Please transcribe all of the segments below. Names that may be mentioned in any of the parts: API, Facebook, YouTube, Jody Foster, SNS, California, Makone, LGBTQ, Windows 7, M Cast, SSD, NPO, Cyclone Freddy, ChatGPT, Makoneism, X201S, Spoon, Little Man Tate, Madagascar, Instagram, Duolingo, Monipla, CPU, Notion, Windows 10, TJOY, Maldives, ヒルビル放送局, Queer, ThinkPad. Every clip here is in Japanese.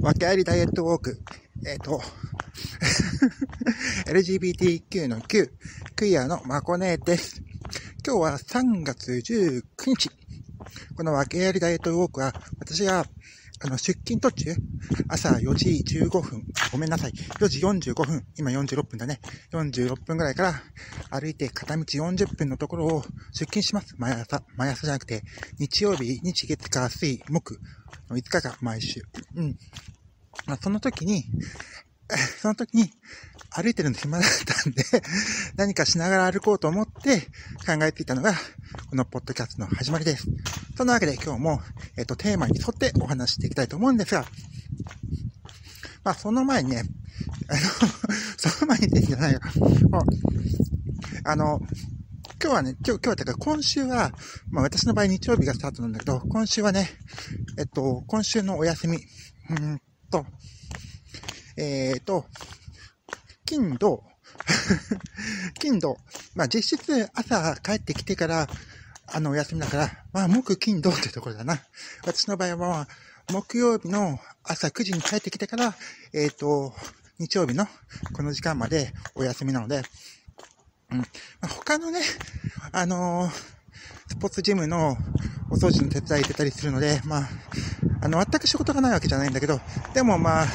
訳ありダイエットウォーク。LGBTQ の Q、クイアのマコネです。今日は3月19日。この訳ありダイエットウォークは、私が、出勤途中、朝4時15分、ごめんなさい、4時45分、今46分だね。46分ぐらいから歩いて片道40分のところを出勤します。毎朝じゃなくて、日曜日、日月火水木の5日が毎週。うん。まあ、その時に歩いてるの暇だったんで、何かしながら歩こうと思って考えていたのが、このポッドキャストの始まりです。そんなわけで今日も、テーマに沿ってお話していきたいと思うんですが、まあ、今週は、まあ、私の場合日曜日がスタートなんだけど、今週はね、今週のお休み、金土、まあ実質朝帰ってきてから、お休みだから、まあ木金土ってところだな。私の場合は、木曜日の朝9時に帰ってきてから、日曜日のこの時間までお休みなので、うん。まあ、他のね、スポーツジムのお掃除の手伝い出たりするので、まあ、全く仕事がないわけじゃないんだけど、でもまあ、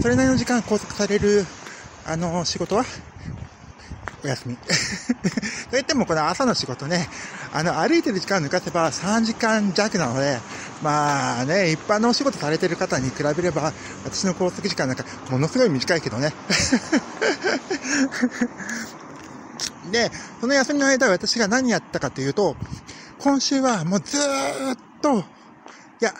それなりの時間拘束される、仕事は、お休み。と言ってもこの朝の仕事ね、歩いてる時間抜かせば3時間弱なので、まあね、一般のお仕事されてる方に比べれば、私の拘束時間なんか、ものすごい短いけどね。で、その休みの間私が何やったかというと、今週はもうずっとじゃ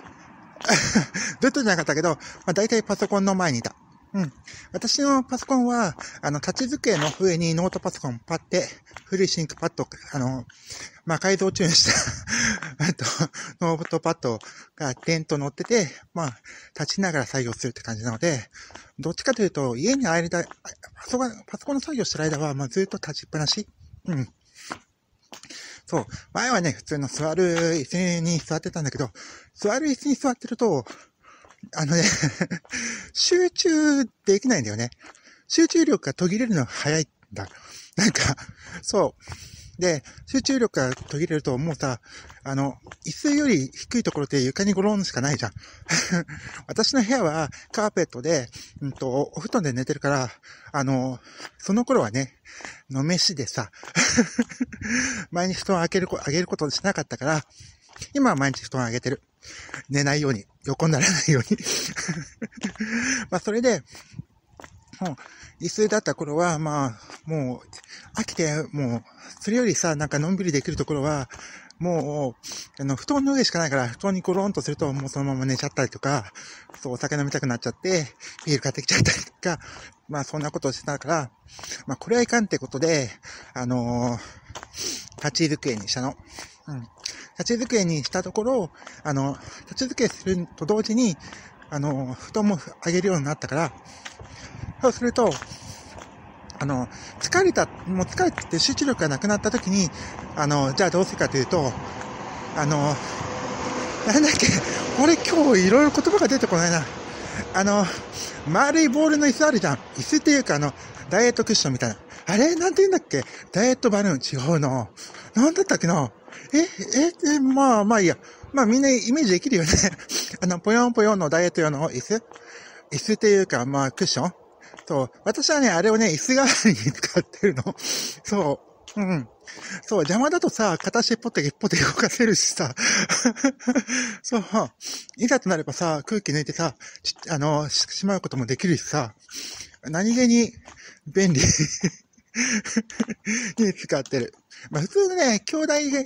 なかったけど、まあ、大体パソコンの前にいた。うん。私のパソコンは、立ち机の上にノートパソコンパって、古いシンクパッド、まあ、改造中にした、ノートパッドが点と乗ってて、まあ、立ちながら作業するって感じなので、どっちかというと、家に間、パソコンの作業してる間は、まあ、ずっと立ちっぱなし。うん。そう。前はね、普通の座る椅子に座ってたんだけど、座る椅子に座ってると、集中できないんだよね。集中力が途切れるのが早いんだ。なんか、そう。で、集中力が途切れると、もうさ、椅子より低いところで床にゴロンしかないじゃん。私の部屋はカーペットで、お布団で寝てるから、その頃はね、のめしでさ、毎日布団を上げることしなかったから、今は毎日布団を上げてる。寝ないように。横にならないように。まあ、それで、椅子だった頃は、まあ、もう、飽きて、もう、それよりさ、なんかのんびりできるところは、もう、布団の上しかないから、布団にゴロンとすると、もうそのまま寝ちゃったりとか、そう、お酒飲みたくなっちゃって、ビール買ってきちゃったりとか、まあ、そんなことをしてたから、まあ、これはいかんってことで、立ち机にしたの。うん。立ち机にしたところ、立ち付けすると同時に、布団も上げるようになったから、そうすると、疲れて集中力がなくなった時に、じゃあどうするかというと、なんだっけ、俺今日いろいろ言葉が出てこないな。丸いボールの椅子あるじゃん。椅子っていうかダイエットクッションみたいな。あれなんて言うんだっけ、ダイエットバルーン、違うの。なんだったっけな。まあいいや。まあみんなイメージできるよね。ぽよんのダイエット用の椅子っていうか、まあクッションそう。私はね、あれをね、椅子代わりに使ってるの。そう。うん。そう、邪魔だとさ、片足一歩で動かせるしさ。そう。いざとなればさ、空気抜いてさ、しまうこともできるしさ。何気に便利。に使ってる。まあ普通のね、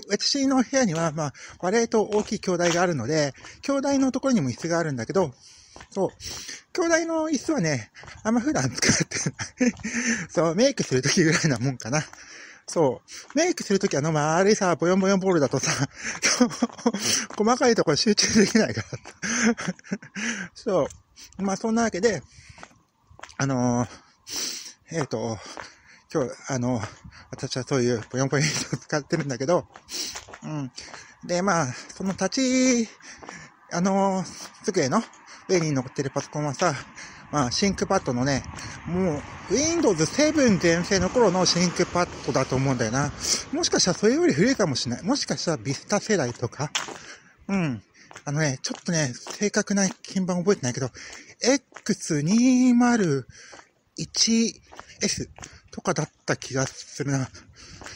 私の部屋には、まあ、割と大きい鏡台があるので、鏡台のところにも椅子があるんだけど、そう。鏡台の椅子はね、あんま普段使ってない。そう、メイクするときぐらいなもんかな。そう。メイクするときは、あれさ、ボヨンボールだとさ、そう、細かいところ集中できないから。そう。まあそんなわけで、今日、私はそういうポヨンを使ってるんだけど、うん。で、まあ、その机の例に載ってるパソコンはさ、まあ、シンクパッドのね、もう、Windows 7全盛の頃のシンクパッドだと思うんだよな。もしかしたらそれより古いかもしれない。もしかしたらビスタ世代とか。うん。あのね、ちょっとね、正確な鍵盤覚えてないけど、X201S とかだった気がするな。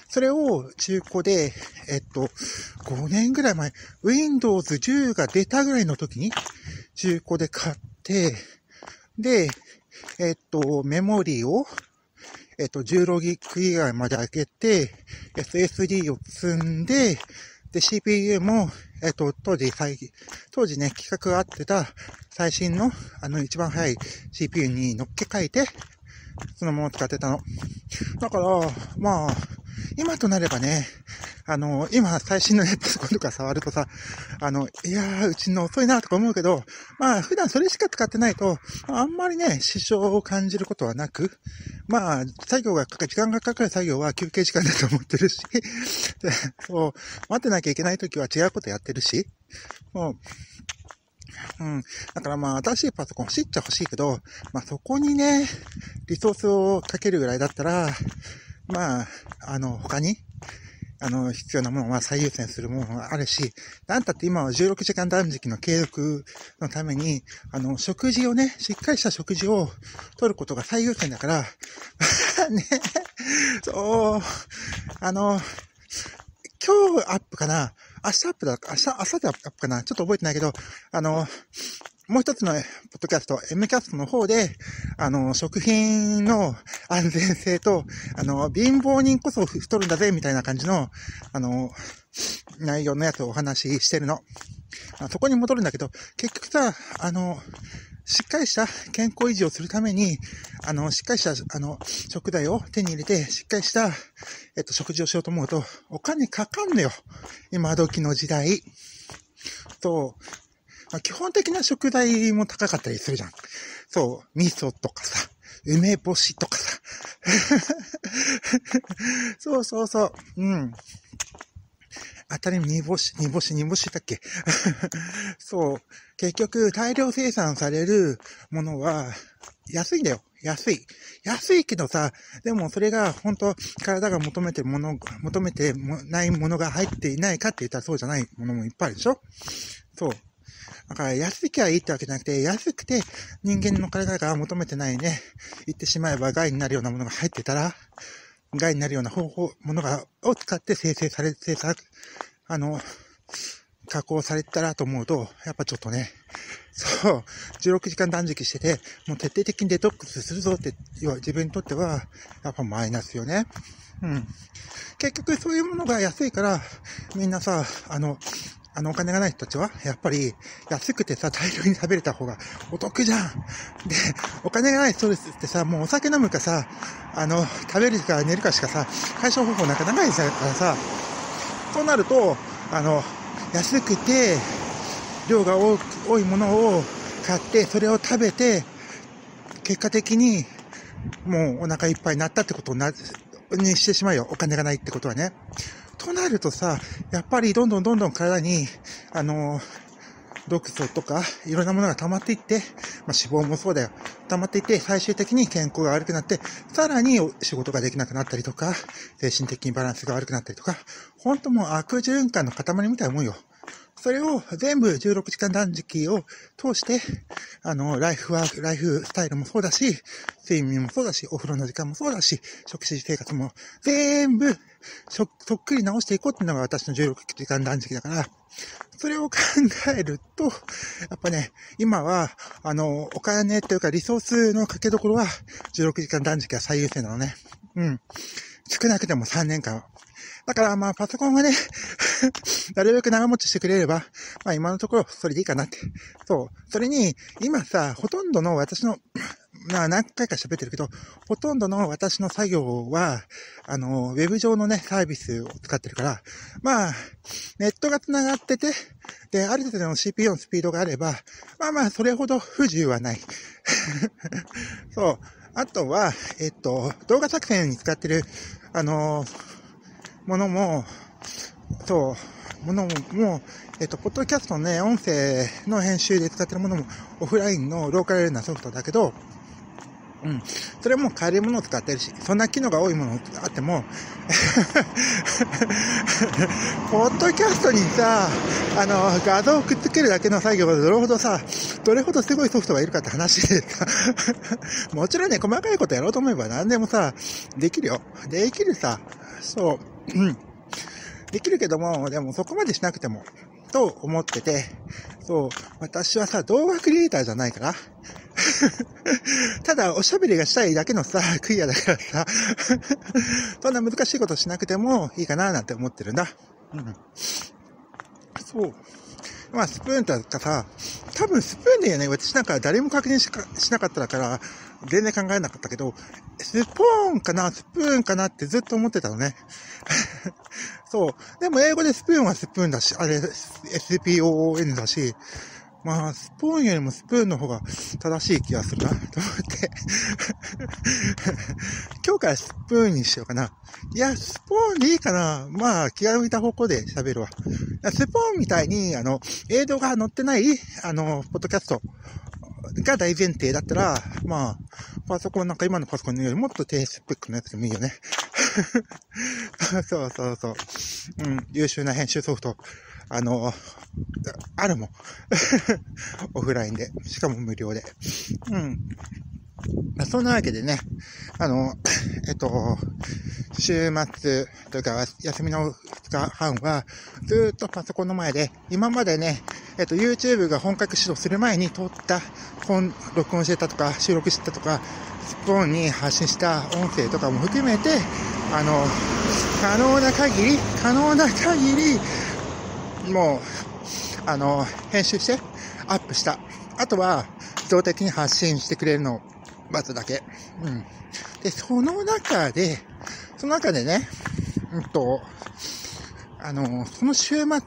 それを中古で、5年ぐらい前、Windows 10が出たぐらいの時に、中古で買って、で、メモリを、16ギガ以外まで上げて、SSD を積んで、で、CPU も、当時ね、規格が合ってた最新の、一番早い CPU に乗っけ替えて、そのまま使ってたの。だから、まあ、今となればね、今、最新のパソコンとか触るとさ、いやー、うちの遅いなとか思うけど、まあ、普段それしか使ってないと、あんまりね、支障を感じることはなく、まあ、時間がかかる作業は休憩時間だと思ってるし、そう、待ってなきゃいけないときは違うことやってるし、もう、だからまあ、新しいパソコン欲しいっちゃ欲しいけど、まあそこにね、リソースをかけるぐらいだったら、まあ、他に、必要なものは最優先するものがあるし、なんたって今は16時間断食の継続のために、食事をね、しっかりした食事を取ることが最優先だから、ね、そう、今日アップかな明日でアップかなちょっと覚えてないけど、もう一つのポッドキャスト、M キャストの方で、食品の安全性と、貧乏人こそ太るんだぜ、みたいな感じの、内容のやつをお話ししてるの。そこに戻るんだけど、結局さ、しっかりした健康維持をするために、しっかりした、食材を手に入れて、しっかりした、食事をしようと思うと、お金かかんのよ。今時の時代。そう。まあ、基本的な食材も高かったりするじゃん。そう。味噌とかさ、梅干しとかさ。そうそうそう。うん。当たり前、煮干しだっけそう。結局、大量生産されるものは、安いんだよ。安い。安いけどさ、でもそれが、本当体が求めてないものが入っていないかって言ったらそうじゃないものもいっぱいあるでしょ？そう。だから、安きゃいいってわけじゃなくて、安くて、人間の体が求めてないね。言ってしまえば、害になるようなものが入ってたら、害になるようなものを使って加工されたらと思うと、やっぱちょっとね、そう、16時間断食してて、もう徹底的にデトックスするぞって、自分にとっては、やっぱマイナスよね。うん。結局そういうものが安いから、みんなさ、お金がない人たちは、やっぱり、安くてさ、大量に食べれた方がお得じゃん。で、お金がないストレスってさ、もうお酒飲むかさ、食べるか寝るかしかさ、解消方法なんかないからさ、となると、安くて、量が多いものを買って、それを食べて、結果的に、もうお腹いっぱいになったってことにしてしまうよ。お金がないってことはね。となるとさ、やっぱりどんどん体に、毒素とか、いろんなものが溜まっていって、まあ、脂肪もそうだよ。溜まっていって、最終的に健康が悪くなって、さらに仕事ができなくなったりとか、精神的にバランスが悪くなったりとか、ほんともう悪循環の塊みたいなもんよ。それを全部16時間断食を通して、ライフスタイルもそうだし、睡眠もそうだし、お風呂の時間もそうだし、食事生活も全部、そっくり直していこうっていうのが私の16時間断食だから、それを考えると、やっぱね、今は、お金というかリソースのかけどころは、16時間断食が最優先なのね。うん。少なくても3年間は。だからまあパソコンはね、なるべく長持ちしてくれれば、まあ今のところそれでいいかなって。そう。それに、今さ、ほとんどの私の、まあ何回か喋ってるけど、ほとんどの私の作業は、ウェブ上のね、サービスを使ってるから、まあ、ネットが繋がってて、で、ある程度の CPU のスピードがあれば、まあまあ、それほど不自由はない。そう。あとは、動画作成に使ってる、ものも、ポッドキャストのね、音声の編集で使ってるものも、オフラインのローカルなソフトだけど、うん。それも変えるものを使ってるし、そんな機能が多いものあっても、ポッドキャストにさ、画像をくっつけるだけの作業がどれほどすごいソフトがいるかって話でさ、もちろんね、細かいことやろうと思えば何でもさ、できるよ。できるさ。そう。うん。できるけども、でもそこまでしなくても、と思ってて、そう、私はさ、動画クリエイターじゃないから、ただおしゃべりがしたいだけのさ、クイアだからさ、そんな難しいことしなくてもいいかななんて思ってるんだ。うん。そう。まあ、スプーンとかさ、多分スプーンでよね、私なんか誰も確認 しなかったから、全然考えなかったけど、スプーンかなってずっと思ってたのね。そう。でも英語でスプーンはスプーンだし、あれ、SPOON だし、まあ、スプーンよりもスプーンの方が正しい気がするな、と思って。今日からスプーンにしようかな。いや、スプーンでいいかな。まあ、気が向いた方向で喋るわ。スプーンみたいに、映像が載ってない、ポッドキャストが大前提だったら、まあ、パソコンなんか今のパソコンよりもっと低スペックのやつでもいいよね。そうそうそう。うん、優秀な編集ソフト。あるもん。オフラインで。しかも無料で。うん。そんなわけでね、週末というか、休みの2日半は、ずっとパソコンの前で、今までね、YouTube が本格始動する前に撮った、録音してたとか、収録してたとか、スプーンに発信した音声とかも含めて、可能な限り、もう、編集して、アップした。あとは、自動的に発信してくれるのを待つだけ。うん。で、その中でね、この週末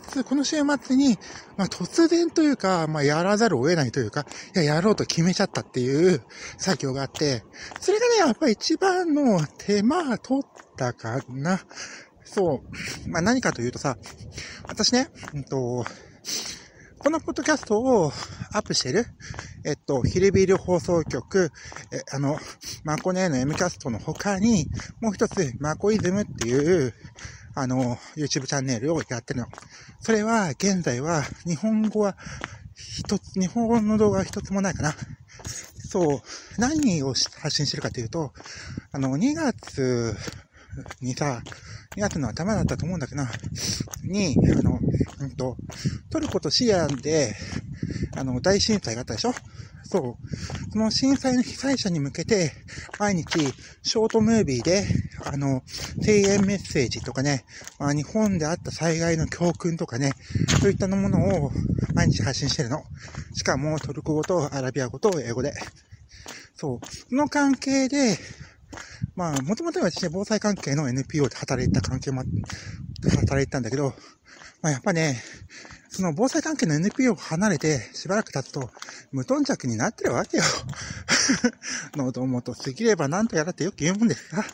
に、まあ、突然というか、まあ、やらざるを得ないというか、いや、やろうと決めちゃったっていう作業があって、それがね、やっぱり一番の手間取ったかな。そう。まあ、何かというとさ、私ね、このポッドキャストをアップしてる、ヒルビル放送局、マコネの M キャストの他に、もう一つ、マコイズムっていう、YouTube チャンネルをやってるの。それは、現在は、日本語の動画は一つもないかな。そう、何を発信してるかというと、2月の頭だったと思うんだけどな、に、トルコとシリアで、大震災があったでしょ？そう。その震災の被災者に向けて、毎日、ショートムービーで、声援メッセージとかね、まあ、日本であった災害の教訓とかね、そういったものを毎日発信してるの。しかも、トルコ語とアラビア語と英語で。そう。その関係で、まあ、もともとは私ね、防災関係の NPO で働いてたんだけど、まあやっぱね、その防災関係の NPO を離れてしばらく経つと、無頓着になってるわけよ。喉元過ぎればなんとやらってよく言うもんですが。そ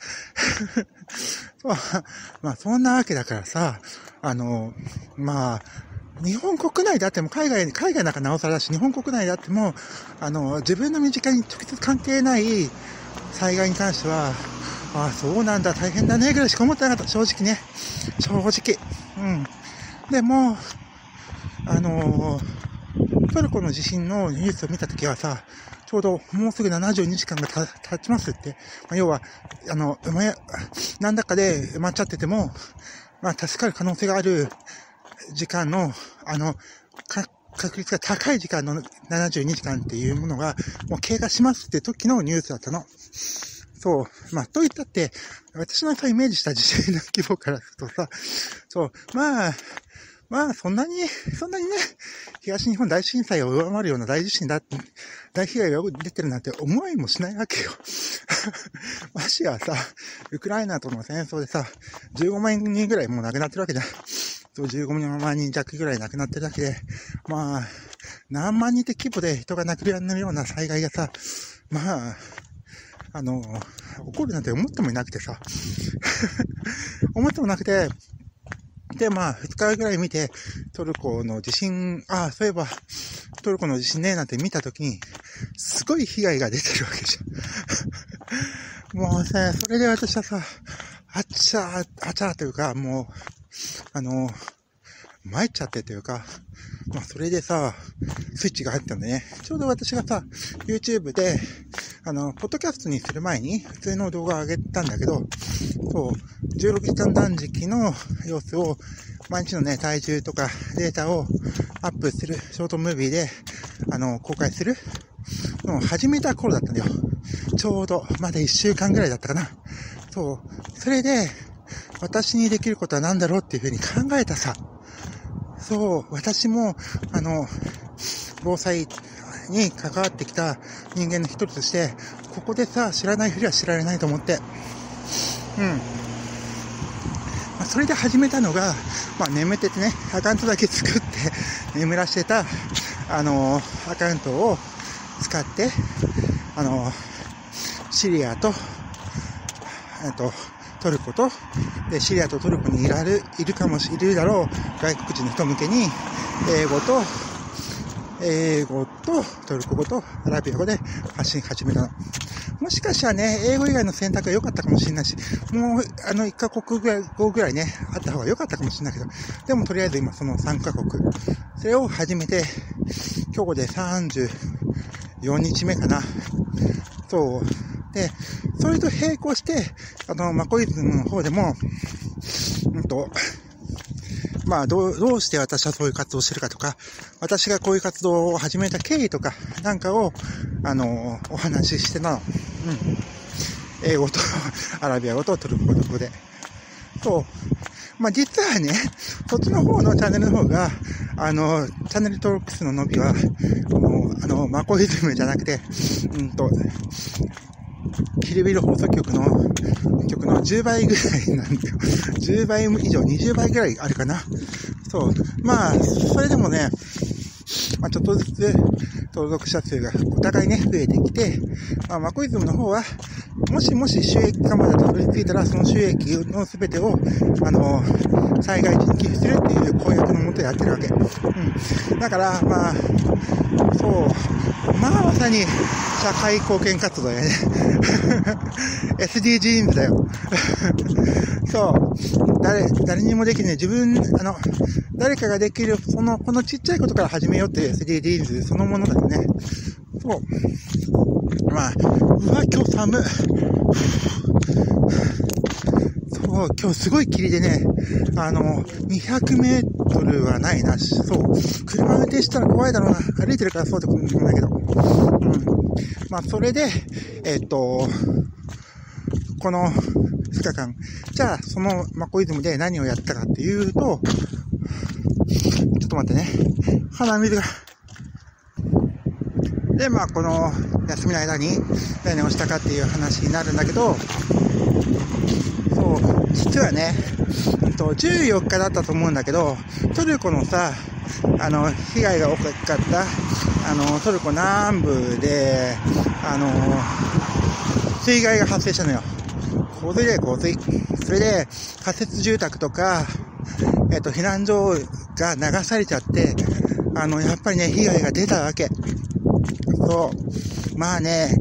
う。まあそんなわけだからさ、まあ、日本国内であっても、海外なんかなおさらだし、日本国内であっても、自分の身近に直接関係ない災害に関しては、ああ、そうなんだ、大変だね、ぐらいしか思ってなかった、正直ね。正直。うん。でも、トルコの地震のニュースを見たときはさ、ちょうどもうすぐ72時間が経ちますって。まあ、要は、なんだかで埋まっちゃってても、まあ、助かる可能性がある時間の、確率が高い時間の72時間っていうものが、もう経過しますって時のニュースだったの。そう。まあ、と言ったって、私のさ、イメージした地震の規模からするとさ、そう。まあ、そんなにね、東日本大震災を上回るような大被害が出てるなんて思いもしないわけよ。ましてやさ、ウクライナとの戦争でさ、15万人ぐらいもう亡くなってるわけだ。15万人弱ぐらい亡くなってるだけで、まあ、何万人って規模で人が亡くなるような災害がさ、まあ、起こるなんて思ってもいなくてさ、思ってもなくて、で、まあ、2日ぐらい見て、トルコの地震、ああ、そういえば、トルコの地震ね、なんて見たときに、すごい被害が出てるわけじゃん。もうさ、それで私はさ、あちゃーというか、もう、参っちゃってというか、まあ、それでさ、スイッチが入ったんでね、ちょうど私がさ、YouTube で、ポッドキャストにする前に、普通の動画を上げたんだけど、そう、16時間断食の様子を、毎日のね、体重とかデータをアップする、ショートムービーで、公開するのを始めた頃だったんだよ。ちょうど、まだ1週間ぐらいだったかな。そう、それで、私にできることは何だろうっていうふうに考えたさ。そう、私も、防災に関わってきた人間の一人として、ここでさ、知らないふりは知られないと思って。うん。まあ、それで始めたのが、まあ、眠っててね、アカウントだけ作って、眠らしてた、アカウントを使って、シリアと、トルコと、で、シリアとトルコにいるだろう、外国人の人向けに、英語とトルコ語とアラビア語で発信始めたの。もしかしたらね、英語以外の選択が良かったかもしれないし、もう、1カ国語ぐらいね、あった方が良かったかもしれないけど、でもとりあえず今その3カ国。それを始めて、今日で34日目かな。そう。で、それと並行して、マコイズムの方でも、まあ、どうして私はそういう活動をしてるかとか、私がこういう活動を始めた経緯とか、なんかを、お話ししてたの。うん。英語と、アラビア語とトルコ語で。そう。まあ、実はね、そっちの方のチャンネルの方が、チャンネル登録数の伸びは、マコイズムじゃなくて、キルビル放送局の10倍ぐらいなんだよ。10倍以上、20倍ぐらいあるかな。そう。まあ、それでもね、まあ、ちょっとずつ登録者数がお互いね、増えてきて、まあ、マコイズムの方は、もし収益化までたどり着いたら、その収益の全てを、災害時に寄付するっていう公約のもとでやってるわけ。うん。だから、まあ、そう、まあ、まさに、社会貢献活動だよね。SDGs だよ。そう。誰にもできない。自分、誰かができる、このちっちゃいことから始めようっていう SDGs そのものだよね。そう。まあ、うわ、今日寒い。そう、今日すごい霧でね、200メートルはないな。そう。車運転したら怖いだろうな。歩いてるからそうってことでもないけど。うん。まあ、それで、この2日間、じゃあ、そのマコイズムで何をやったかっていうと、ちょっと待ってね。鼻水が。で、まあ、この休みの間に何をしたかっていう話になるんだけど、そう、実はね、14日だったと思うんだけど、トルコのさ、被害が大きかった、トルコ南部で、水害が発生したのよ。洪水で洪水。それで、仮設住宅とか、避難所が流されちゃって、やっぱりね、被害が出たわけ。そう。まあね、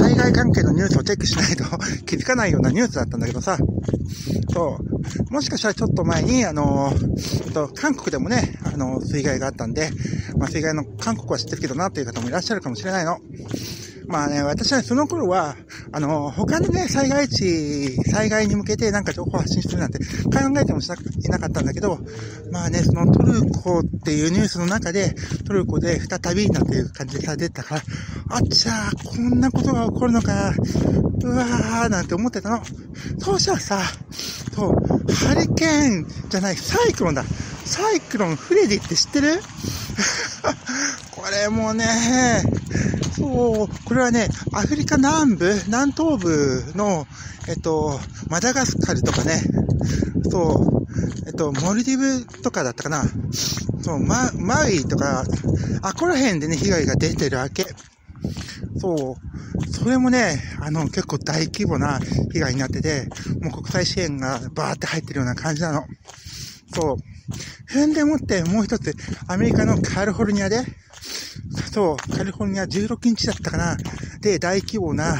災害関係のニュースをチェックしないと気づかないようなニュースだったんだけどさ。そう。もしかしたらちょっと前に、韓国でもね、水害があったんで、まあ、水害の韓国は知ってるけどなっていう方もいらっしゃるかもしれないの。まあね、私はその頃は、他のね、災害に向けてなんか情報発信するなんて考えてもいなかったんだけど、まあね、そのトルコっていうニュースの中で、トルコで再びなんていう感じでされてたから、あっちゃー、こんなことが起こるのか、うわー、なんて思ってたの。そうしたらさ、そう、ハリケーンじゃない、サイクロンだ。サイクロンフレディって知ってる？これもね、そう、これはね、アフリカ南東部の、マダガスカルとかね、そう、モルディブとかだったかな、そう、マウイとか、あ、こら辺でね、被害が出てるわけ。そう、それもね、結構大規模な被害になってて、もう国際支援がバーって入ってるような感じなの。と、踏んでもってもう一つ、アメリカのカリフォルニアで、そう、カリフォルニア16日だったかな。で、大規模な、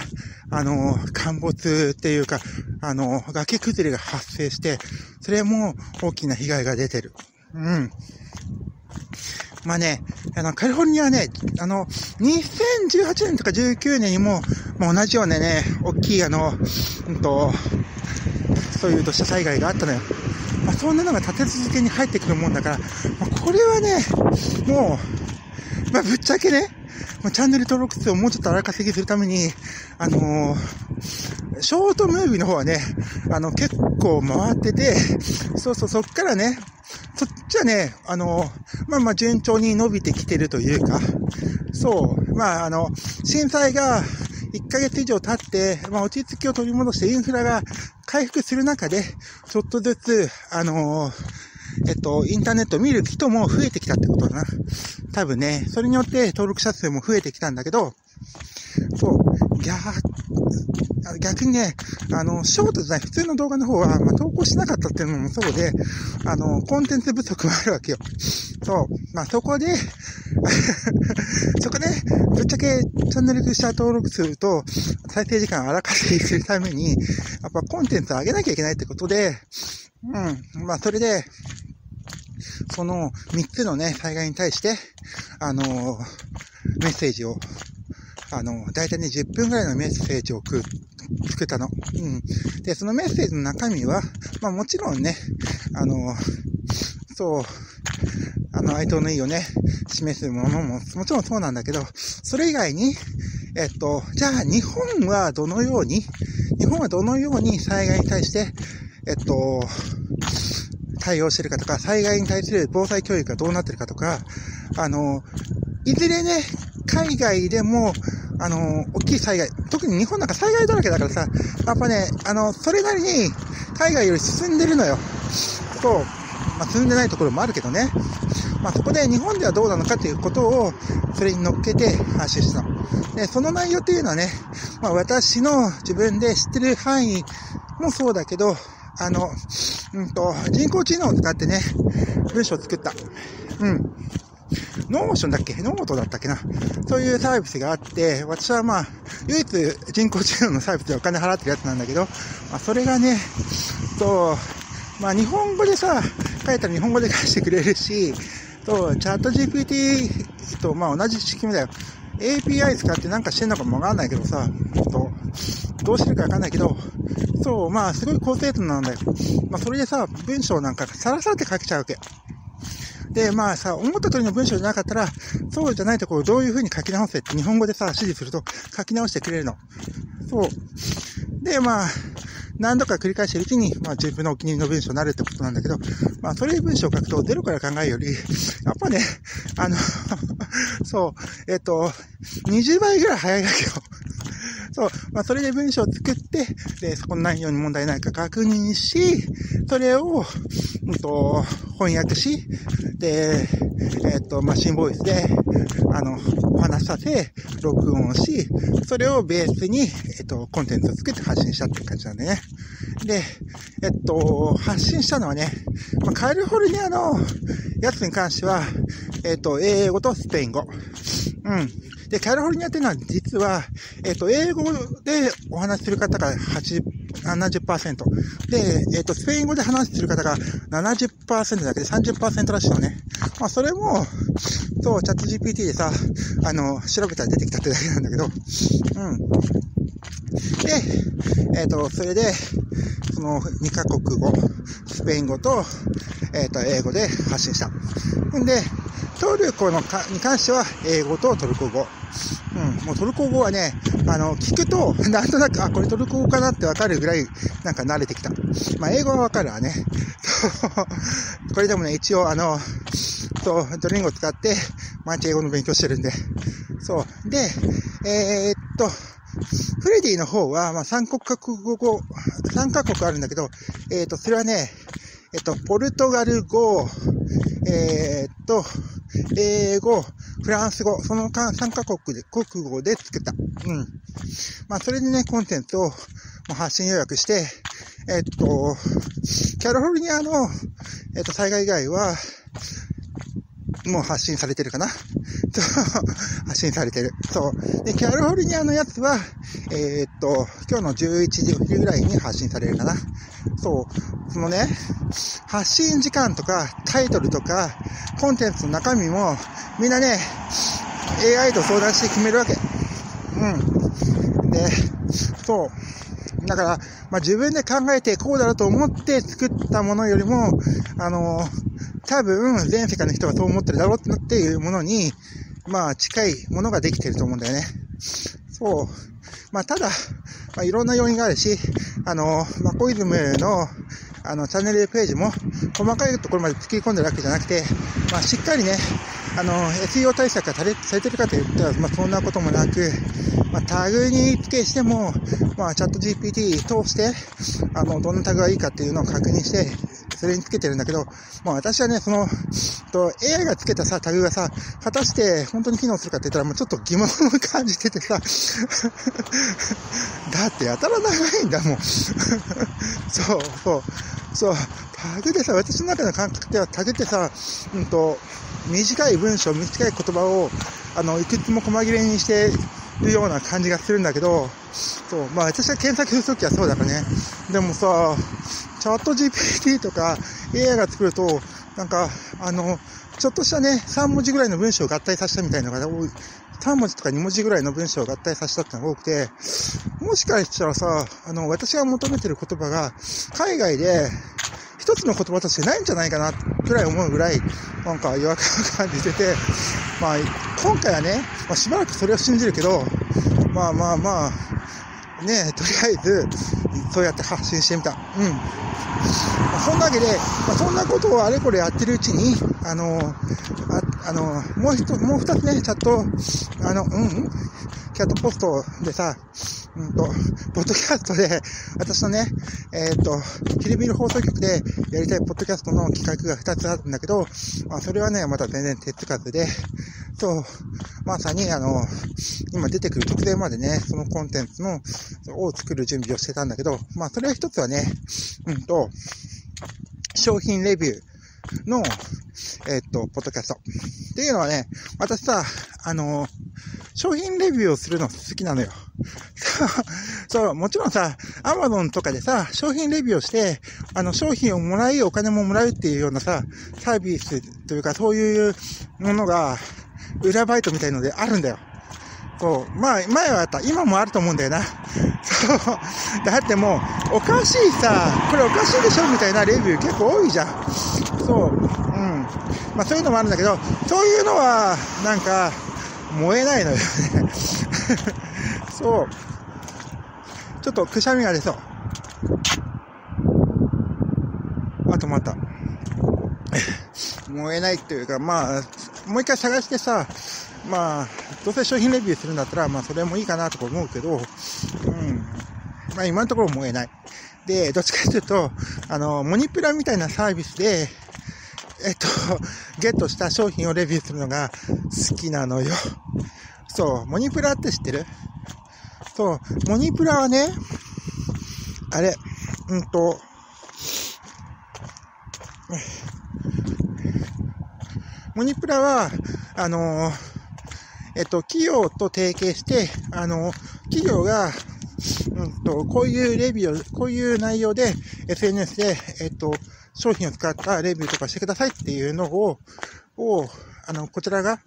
陥没っていうか、崖崩れが発生して、それも大きな被害が出てる。うん。まあね、カリフォルニアはね、2018年とか19年にも、まあ、同じようなね、大きいそういう土砂災害があったのよ。まあ、そんなのが立て続けに入ってくるもんだから、まあ、これはね、もう、まあ、ぶっちゃけね、まあ、チャンネル登録数をもうちょっと荒稼ぎするために、ショートムービーの方はね、結構回ってて、そうそう、そっからね、そっちはね、まあまあ順調に伸びてきてるというか、そう、まあ震災が1ヶ月以上経って、まあ落ち着きを取り戻してインフラが回復する中で、ちょっとずつ、インターネットを見る人も増えてきたってことだな。多分ね、それによって登録者数も増えてきたんだけど、そう、逆にね、ショートじゃない普通の動画の方は、まあ、投稿しなかったっていうのもそうで、コンテンツ不足もあるわけよ。そう。まあ、そこで、そこで、ぶっちゃけチャンネル者登録数と再生時間を荒稼ぎするために、やっぱコンテンツを上げなきゃいけないってことで、うん。まあ、それで、その3つのね、災害に対して、メッセージを、だいたいね、10分ぐらいのメッセージを作ったの。うん。で、そのメッセージの中身は、まあもちろんね、そう、哀悼の意をね、示すものも、もちろんそうなんだけど、それ以外に、じゃあ日本はどのように災害に対して、対応してるかとか、災害に対する防災教育がどうなってるかとか、いずれね、海外でも、大きい災害、特に日本なんか災害だらけだからさ、やっぱね、それなりに海外より進んでるのよ。そう。まあ、進んでないところもあるけどね。まあ、そこで日本ではどうなのかということを、それに乗っけて発信したの。で、その内容っていうのはね、まあ、私の自分で知ってる範囲もそうだけど、人工知能を使ってね、文章を作った。うん。ノーションだっけ？ノートだったっけな？そういうサービスがあって、私はまあ、唯一人工知能のサービスでお金払ってるやつなんだけど、まあ、それがね、まあ日本語でさ、書いたら日本語で返してくれるし、チャット GPT とまあ同じ仕組みだよ。API 使ってなんかしてんのかもわかんないけどさ、どうしてるかわかんないけど、そう、まあすごい高精度なんだよ。まあそれでさ、文章なんかさらさらって書けちゃうわけ。で、まあさ、思った通りの文章じゃなかったら、そうじゃないところをどういう風に書き直せって日本語でさ、指示すると書き直してくれるの。そう。で、まあ、何度か繰り返してるうちに、まあ自分のお気に入りの文章になるってことなんだけど、まあそれ文章を書くとゼロから考えるより、やっぱね、そう、20倍ぐらい早いわけよ。そう。まあ、それで文章を作って、で、そこの内容に問題ないか確認し、それを、翻訳し、で、マシンボイスで、お話しさせ、録音し、それをベースに、コンテンツを作って発信したって感じなんでね。で、発信したのはね、まあ、カリフォルニアのやつに関しては、英語とスペイン語。うん。で、カリフォルニアっていうのは実は、英語でお話しする方が70%。で、スペイン語で話しする方が 70% だけで 30% らしいのね。まあ、それも、そう、チャット GPT でさ、調べたら出てきたってだけなんだけど、うん。で、それで、その2カ国語、スペイン語と、英語で発信した。んで、トルコに関しては英語とトルコ語。うん。もうトルコ語はね、聞くと、なんとなく、あ、これトルコ語かなってわかるぐらい、なんか慣れてきた。まあ、英語はわかるわね。これでもね、一応、ドリンゴ使って、毎日英語の勉強してるんで。そう。で、フレディの方は、まあ、3カ国あるんだけど、それはね、ポルトガル語、英語、フランス語、その間3カ国で、国語で作った。うん。まあ、それでね、コンテンツを発信予約して、キャロフォルニアの、災害以外は、もう発信されてるかな。発信されてる。そう。で、キャロフォルニアのやつは、今日の11時ぐらいに発信されるかな。そう。そのね、発信時間とか、タイトルとか、コンテンツの中身も、みんなね、AI と相談して決めるわけ。うん。で、そう。だから、まあ、自分で考えてこうだろうと思って作ったものよりも、多分、全世界の人がそう思ってるだろうっていうものに、まあ、近いものができてると思うんだよね。そう。まあ、ただ、まあ、いろんな要因があるし、マコイズムの、チャンネルページも、細かいところまで突き込んでるわけじゃなくて、まあ、しっかりね、SEO 対策がされてるかといったら、まあ、そんなこともなく、まあ、タグに付けしても、まあ、チャット GPT 通して、どんなタグがいいかっていうのを確認して、それにつけてるんだけど、まあ私はね、AI がつけたさ、タグがさ、果たして本当に機能するかって言ったら、もうちょっと疑問を感じててさ、だってやたら長いんだもん。そう。タグでさ、私の中の感覚ではタグってさ、短い文章、短い言葉を、いくつも細切れにしてるような感じがするんだけど、そう、まあ私は検索するときはそうだからね。でもさ、チャット GPT とか AI が作ると、なんか、ちょっとしたね、3文字ぐらいの文章を合体させたみたいなのが多い。3文字とか2文字ぐらいの文章を合体させたってのが多くて、もしかしたらさ、私が求めてる言葉が、海外で一つの言葉としてないんじゃないかな、くらい思うぐらい、なんか違和感を感じてて、まあ、今回はね、まあ、しばらくそれを信じるけど、まあ、ねえ、とりあえず、そうやって発信してみた。うん。まあ、そんなわけで、まあ、そんなことをあれこれやってるうちに、もう二つね、チャット、キャットポストでさ、ポッドキャストで、私のね、キルビル放送局でやりたいポッドキャストの企画が二つあるんだけど、まあ、それはね、また全然手つかずで、そう、まさに今出てくる直前までね、そのコンテンツを作る準備をしてたんだけど、まあ、それは一つはね、商品レビューの、ポッドキャスト。っていうのはね、私さ、商品レビューをするの好きなのよ。そう、もちろんさ、アマゾンとかでさ、商品レビューをして、商品をもらい、お金ももらうっていうようなさ、サービスというか、そういうものが、裏バイトみたいのであるんだよ。そう、まあ、前はあった。今もあると思うんだよな。そう。だってもう、おかしいさ、これおかしいでしょみたいなレビュー結構多いじゃん。そう。うん。まあ、そういうのもあるんだけど、そういうのは、なんか、燃えないのよね。そう。ちょっとくしゃみが出そう。あとまた。燃えないっていうか、まあ、もう一回探してさ、まあ、どうせ商品レビューするんだったら、まあ、それもいいかなとか思うけど、うん。まあ、今のところ燃えない。で、どっちかというと、モニプラみたいなサービスで、ゲットした商品をレビューするのが好きなのよ。そう、モニプラって知ってる？そう、モニプラはね、あれ、モニプラは、企業と提携して、企業が、こういうレビューを、こういう内容で、SNS で、商品を使ったレビューとかしてくださいっていうのを、こちらが、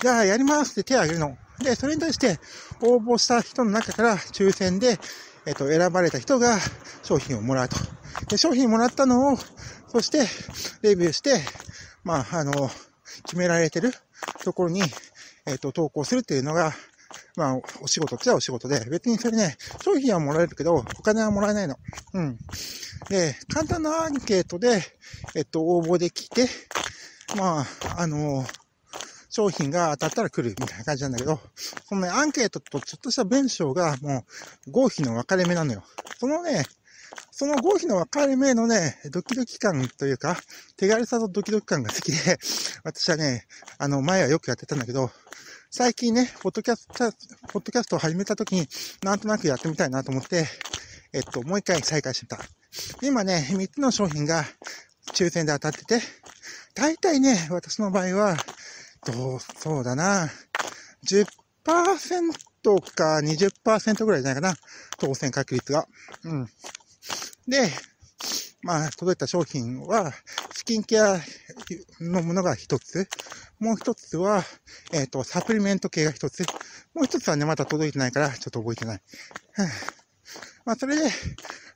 じゃあやりますって手を挙げるの。で、それに対して、応募した人の中から抽選で、選ばれた人が商品をもらうと。で、商品もらったのを、そして、レビューして、まあ、決められてるところに、投稿するっていうのが、まあ、お仕事っちゃお仕事で、別にそれね、商品はもらえるけど、お金はもらえないの。うん。で、簡単なアンケートで、応募できて、まあ、商品が当たったら来るみたいな感じなんだけど、このね、アンケートとちょっとした文章がもう、合否の分かれ目なのよ。そのね、その合否の分かれ目のね、ドキドキ感というか、手軽さとドキドキ感が好きで、私はね、前はよくやってたんだけど、最近ね、ポッドキャストを始めた時に、なんとなくやってみたいなと思って、もう一回再開してみた。今ね、3つの商品が抽選で当たってて、大体ね、私の場合は、そうだな、10% か 20% ぐらいじゃないかな、当選確率が。うん。で、まあ、届いた商品は、スキンケアのものが一つ。もう一つは、サプリメント系が一つ。もう一つはね、まだ届いてないから、ちょっと覚えてない。まあ、それで、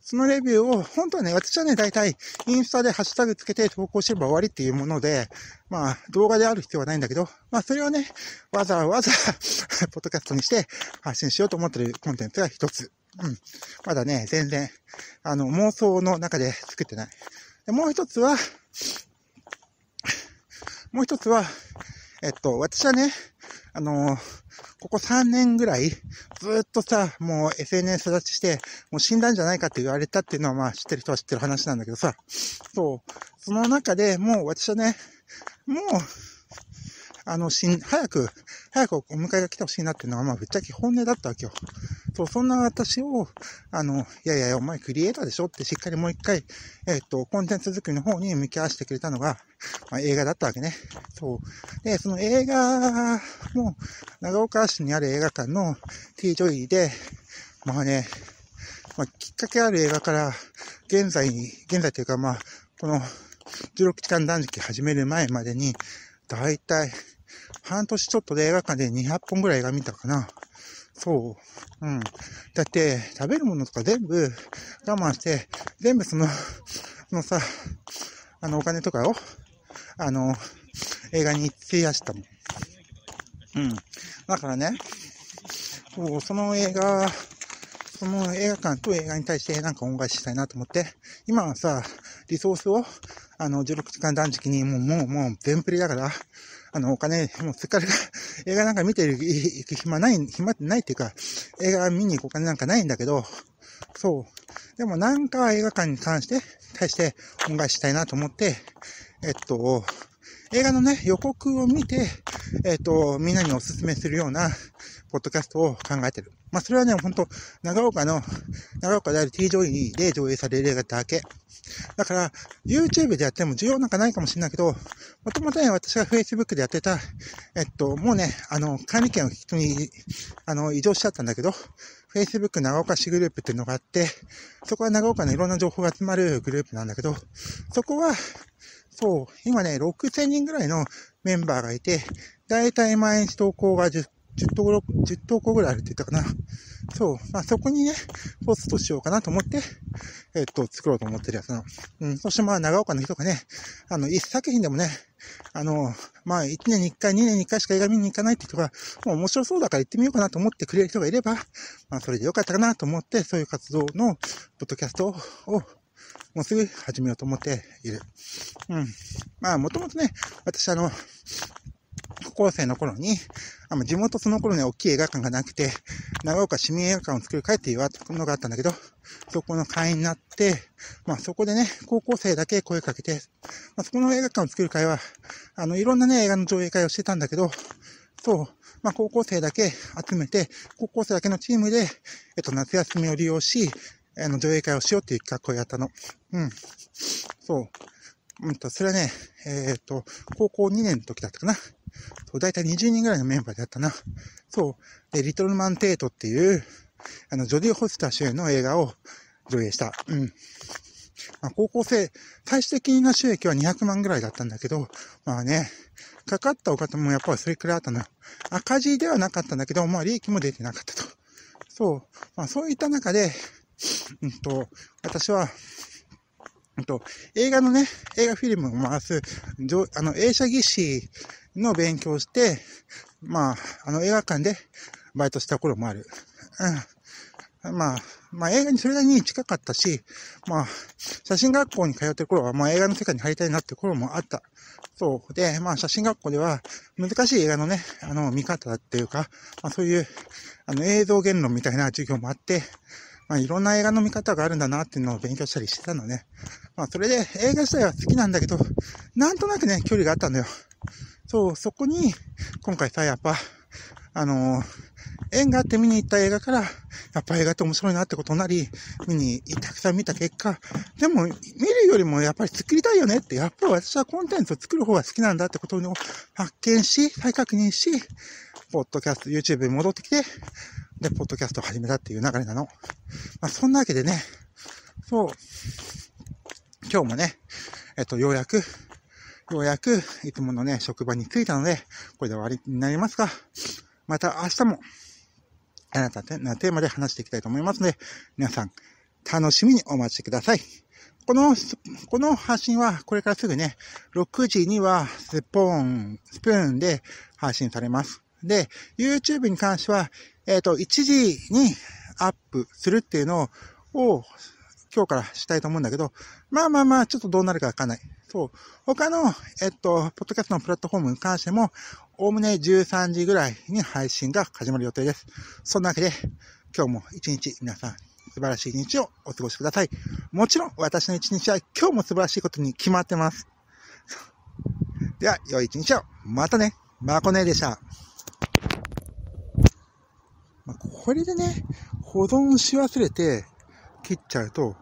そのレビューを、本当はね、私はね、大体、インスタでハッシュタグつけて投稿すれば終わりっていうもので、まあ、動画である必要はないんだけど、まあ、それをね、わざわざ、ポッドキャストにして発信しようと思ってるコンテンツが一つ。うん。まだね、全然、妄想の中で作ってない。で、もう一つは、私はね、ここ3年ぐらい、ずっとさ、もう SNS 立ちして、もう死んだんじゃないかって言われたっていうのは、まあ知ってる人は知ってる話なんだけどさ、そう、その中でもう私はね、もう、早くお迎えが来てほしいなっていうのは、まあぶっちゃけ本音だったわけよ。そう、そんな私を、いや、お前クリエイターでしょってしっかりもう一回、コンテンツ作りの方に向き合わせてくれたのが、まあ、映画だったわけね。そう。で、その映画も、長岡市にある映画館の TJOY で、まあね、まあ、きっかけある映画から、現在というかまあ、この16時間断食始める前までに、だいたい、半年ちょっとで映画館で200本ぐらい映画見たかな。そう。うん。だって、食べるものとか全部我慢して、全部そのさ、お金とかを、映画に費やしたもん。うん。だからね、その映画館と映画に対してなんか恩返ししたいなと思って、今はさ、リソースを、16時間断食にもう全振りだから、お金、もうせっかく映画なんか見てる、行く暇ないっていうか、映画見に行くお金なんかないんだけど、そう。でもなんか映画館に対して恩返ししたいなと思って、映画のね、予告を見て、みんなにお勧めするような、ポッドキャストを考えてる。まあ、それはね、ほんと、長岡である TJOY で上映される映画だけ。だから、YouTube でやっても需要なんかないかもしれないけど、もともとね、私が Facebook でやってた、もうね、管理権を人に、移譲しちゃったんだけど、Facebook 長岡市グループっていうのがあって、そこは長岡のいろんな情報が集まるグループなんだけど、そこは、そう、今ね、6000人ぐらいのメンバーがいて、だいたい毎日投稿が10投稿ぐらいあるって言ったかな。そう。まあ、そこにね、ポストしようかなと思って、作ろうと思ってるやつなの。うん。そしてまあ、長岡の人がね、一作品でもね、まあ、1年に1回、2年に1回しか映画見に行かないって人が、もう面白そうだから行ってみようかなと思ってくれる人がいれば、まあ、それでよかったかなと思って、そういう活動の、ポッドキャストを、もうすぐ始めようと思っている。うん。まあ、もともとね、私高校生の頃に、地元その頃ね、大きい映画館がなくて、長岡市民映画館を作る会っていうのがあったんだけど、そこの会員になって、まあそこでね、高校生だけ声かけて、まあそこの映画館を作る会は、いろんなね、映画の上映会をしてたんだけど、そう、まあ高校生だけ集めて、高校生だけのチームで、夏休みを利用し、上映会をしようっていう企画をやったの。うん。そう。それはね、高校2年の時だったかな。そう、だいたい20人ぐらいのメンバーだったな。そう。で、リトルマンテートっていう、ジョディ・ホスター主演の映画を上映した。うん。まあ、高校生、最終的な収益は200万ぐらいだったんだけど、まあね、かかったお金もやっぱりそれくらいあったの。赤字ではなかったんだけど、まあ利益も出てなかったと。そう。まあそういった中で、私は、映画のね、映画フィルムを回す、映写技師の勉強をして、まあ、映画館でバイトした頃もある。うん。まあ映画にそれなりに近かったし、まあ、写真学校に通ってる頃は、まあ映画の世界に入りたいなって頃もあった。そう。で、まあ写真学校では、難しい映画のね、見方っていうか、まあそういう、映像言論みたいな授業もあって、まあ、いろんな映画の見方があるんだなっていうのを勉強したりしてたのね。まあ、それで映画自体は好きなんだけど、なんとなくね、距離があったんだよ。そう、そこに、今回さ、やっぱ、縁があって見に行った映画から、やっぱ映画って面白いなってことになり、たくさん見た結果、でも、見るよりもやっぱり作りたいよねって、やっぱり私はコンテンツを作る方が好きなんだってことを発見し、再確認し、ポッドキャスト、YouTube に戻ってきて、で、ポッドキャストを始めたっていう流れなの。まあ、そんなわけでね、そう、今日もね、ようやく、いつものね、職場に着いたので、これで終わりになりますが、また明日も、新たなテーマで話していきたいと思いますので、皆さん、楽しみにお待ちください。この配信は、これからすぐね、6時にはスプーンで配信されます。で、YouTube に関しては、1時にアップするっていうのを、今日からしたいと思うんだけど、まあ、ちょっとどうなるかわかんない。そう。他の、ポッドキャストのプラットフォームに関しても、おおむね13時ぐらいに配信が始まる予定です。そんなわけで、今日も一日皆さん、素晴らしい一日をお過ごしください。もちろん、私の一日は今日も素晴らしいことに決まってます。では、良い一日を。またね。まこねでした。これでね、保存し忘れて切っちゃうと、